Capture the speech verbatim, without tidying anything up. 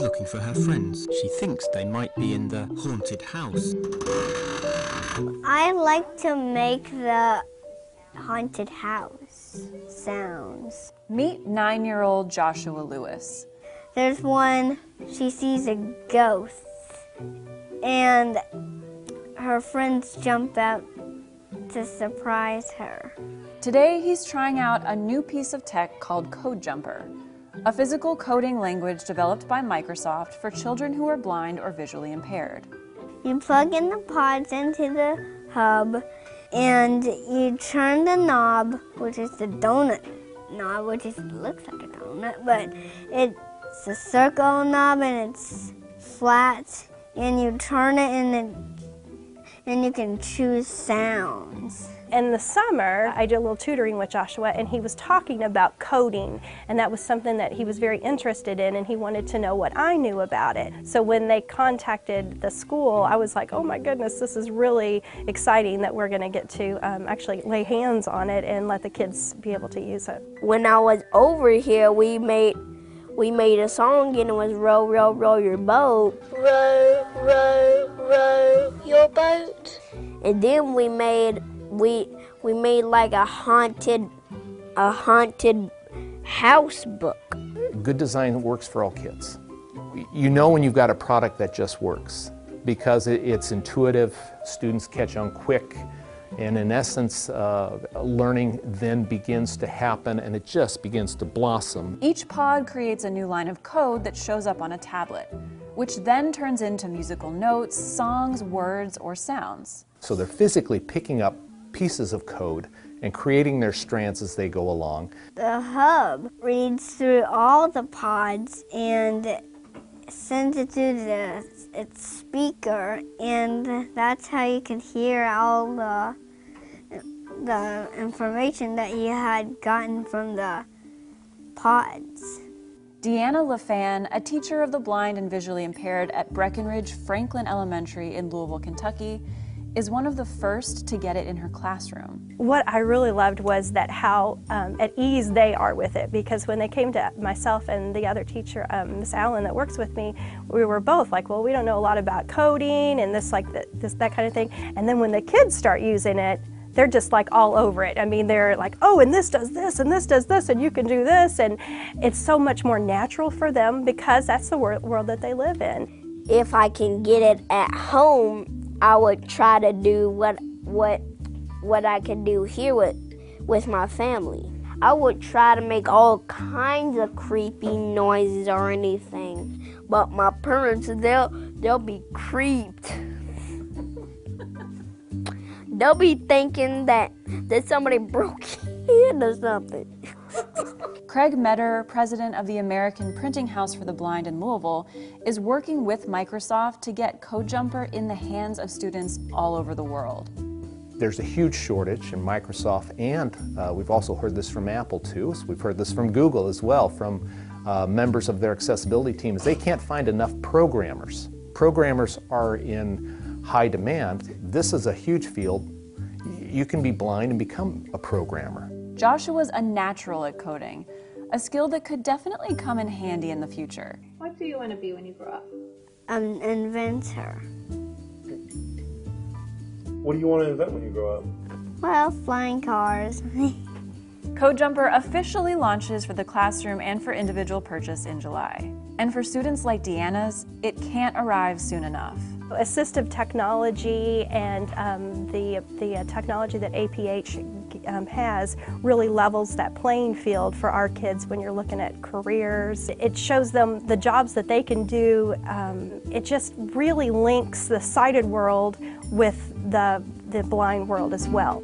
is looking for her friends. She thinks they might be in the haunted house. I like to make the haunted house sounds. Meet nine-year-old Joshua Lewis. There's one, she sees a ghost, and her friends jump out to surprise her. Today, he's trying out a new piece of tech called Code Jumper, a physical coding language developed by Microsoft for children who are blind or visually impaired. You plug in the pods into the hub, and you turn the knob, which is the donut knob, which is, looks like a donut, but it's a circle knob, and it's flat, and you turn it, and it, and you can choose sounds. In the summer, I did a little tutoring with Joshua, and he was talking about coding, and that was something that he was very interested in, and he wanted to know what I knew about it. So when they contacted the school, I was like, oh my goodness, this is really exciting that we're going to get to um, actually lay hands on it and let the kids be able to use it. When I was over here, we made we made a song, and it was row, row, row your boat. Row, row, row your boat. And then we made We we made like a haunted a haunted house book. Good design works for all kids. You know when you've got a product that just works because it, it's intuitive, students catch on quick, and in essence uh, learning then begins to happen, and it just begins to blossom. Each pod creates a new line of code that shows up on a tablet, which then turns into musical notes, songs, words, or sounds. So they're physically picking up pieces of code and creating their strands as they go along. The hub reads through all the pods and sends it through the, its speaker, and that's how you can hear all the, the information that you had gotten from the pods. Deanna LaFan, a teacher of the blind and visually impaired at Breckinridge Franklin Elementary in Louisville, Kentucky, is one of the first to get it in her classroom. What I really loved was that how um, at ease they are with it, because when they came to myself and the other teacher, um, Miz Allen, that works with me, we were both like, well, we don't know a lot about coding and this, like, the, this, that kind of thing. And then when the kids start using it, they're just like all over it. I mean, they're like, oh, and this does this, and this does this, and you can do this, and it's so much more natural for them because that's the wor- world that they live in. If I can get it at home, I would try to do what what what I could do here with with my family. I would try to make all kinds of creepy noises or anything, but my parents, they'll they'll be creeped. They'll be thinking that that somebody broke in or something. Craig Meador, president of the American Printing House for the Blind in Louisville, is working with Microsoft to get Code Jumper in the hands of students all over the world. There's a huge shortage in Microsoft, and uh, we've also heard this from Apple too. So we've heard this from Google as well, from uh, members of their accessibility teams. They can't find enough programmers. Programmers are in high demand. This is a huge field. You can be blind and become a programmer. Joshua's a natural at coding, a skill that could definitely come in handy in the future. What do you want to be when you grow up? An inventor. What do you want to invent when you grow up? Well, flying cars. Code Jumper officially launches for the classroom and for individual purchase in July. And for students like Deanna's, it can't arrive soon enough. Assistive technology and um, the, the technology that A P H Um, has really levels that playing field for our kids when you're looking at careers. It shows them the jobs that they can do. Um, it just really links the sighted world with the, the blind world as well.